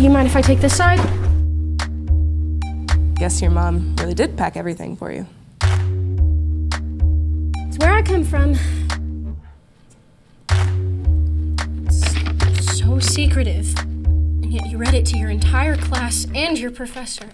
You mind if I take this side? Guess your mom really did pack everything for you. It's where I come from. It's so secretive, and yet you read it to your entire class and your professor.